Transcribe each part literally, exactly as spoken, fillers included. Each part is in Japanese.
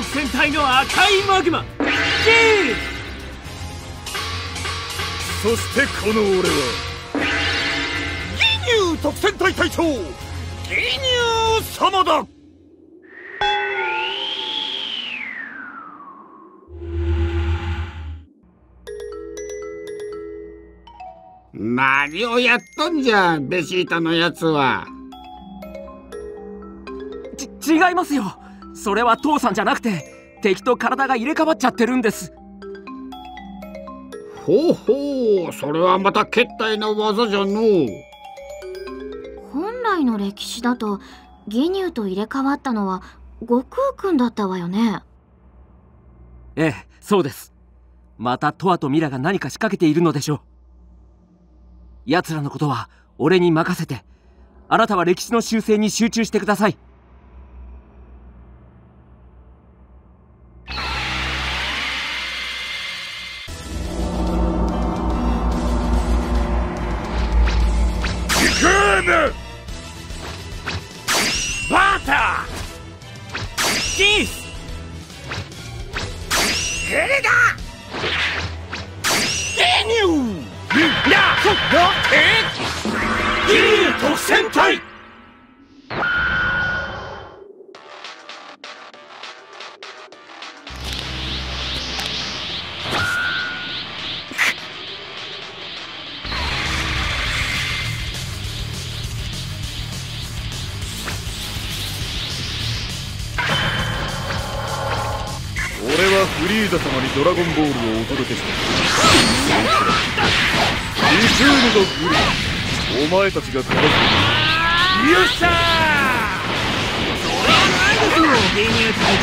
特戦隊の赤いマグマ、そしてこの俺はギニュー特戦隊隊長ギニュー様だ。何をやっとんじゃベジータのやつは。ち違いますよ。それは父さんじゃなくて敵と体が入れ替わっちゃってるんです。ほうほう、それはまたけったいな技じゃのう。本来の歴史だとギニューと入れ替わったのは悟空くんだったわよね。ええ、そうです。またトアとミラが何か仕掛けているのでしょう。奴らのことは俺に任せて、あなたは歴史の修正に集中してください。バターキースヘレダゲニューやっだってギニュー特戦隊。フリーザ様にドラゴンボールをお届けした。リチュールドグリ、お前たちが殺す。よっしゃー、ゲニュー隊長、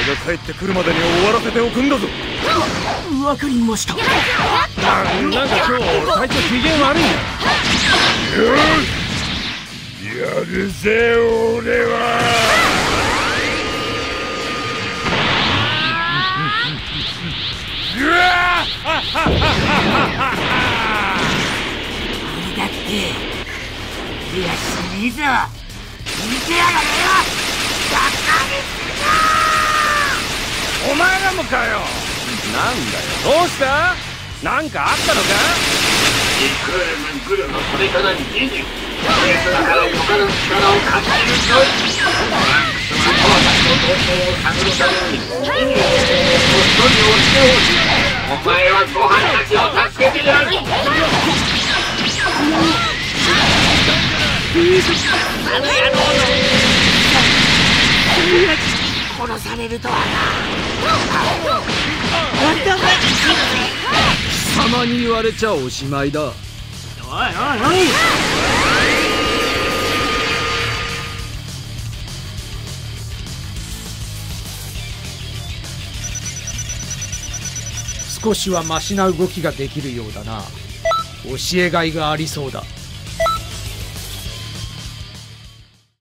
俺が帰ってくるまでに終わらせておくんだぞ。わかりました。なんか今日隊長機嫌悪いな。やるぜ俺は。うわあ俺だっていやしねえぞ。見てやがれよ、バカにすな。お前らもかよ。なんだよ、どうした、なんかあったのか。いくらもいくらの取り方にいいね。これから他の力を抱えるように、この人は私の同志だ。を探るために人間を一人に落ちてほしい。お前はご飯たちを助けてやる。あの野郎の殺されるとはな。本当だ、貴様に言われちゃおしまいだ。おいおいおい、少しはマシな動きができるようだな。教えがいがありそうだ。